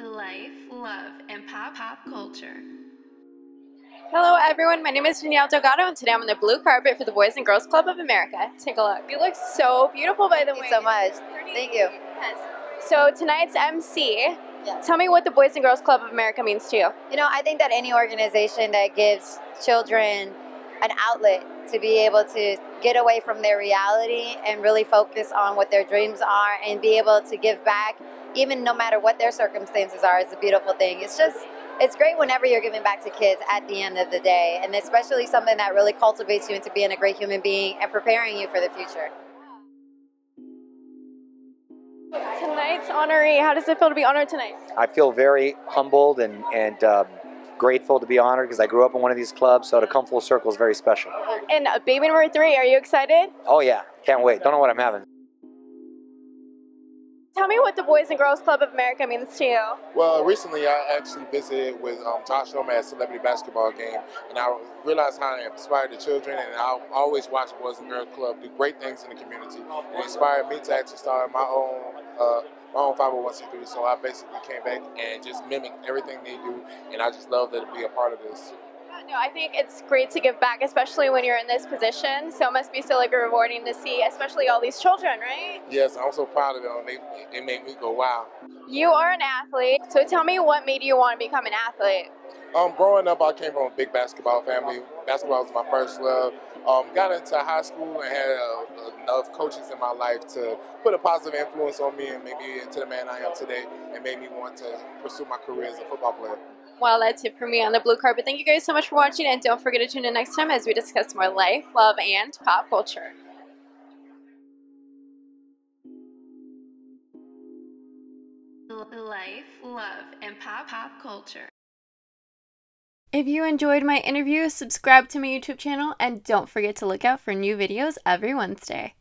Life, Love, and Pop-Culture. Hello everyone, my name is Danielle Delgado and today I'm on the blue carpet for the Boys and Girls Club of America. Take a look. You look so beautiful by the way. Thank you so much. Thank you. Yes. So tonight's MC, yes. Tell me what the Boys and Girls Club of America means to you. You know, I think that any organization that gives children an outlet to be able to get away from their reality and really focus on what their dreams are and be able to give back, even no matter what their circumstances are, is a beautiful thing. It's great whenever you're giving back to kids at the end of the day, and especially something that really cultivates you into being a great human being and preparing you for the future. Tonight's honoree, how does it feel to be honored tonight? I feel very humbled and grateful to be honored because I grew up in one of these clubs, so to come full circle is very special. And baby number 3, are you excited? Oh yeah, can't wait. Don't know what I'm having. Tell me what the Boys and Girls Club of America means to you. Well, recently I actually visited with Tosh Noma at a celebrity basketball game, and I realized how it inspired the children, and I always watch Boys and Girls Club do great things in the community. It inspired me to actually start my own 501c3, so I basically came back and just mimicked everything they do, and I just love to be a part of this. No, I think it's great to give back, especially when you're in this position, so it must be so like rewarding to see, especially all these children, right? Yes, I'm so proud of them. They made me go, wow. You are an athlete, so tell me what made you want to become an athlete? Growing up, I came from a big basketball family. Basketball was my first love. Got into high school and had enough coaches in my life to put a positive influence on me and made me into the man I am today and made me want to pursue my career as a football player. Well, that's it for me on the blue carpet. Thank you guys so much for watching, and don't forget to tune in next time as we discuss more life, love, and pop culture. Life, love, and pop culture. If you enjoyed my interview, subscribe to my YouTube channel, and don't forget to look out for new videos every Wednesday.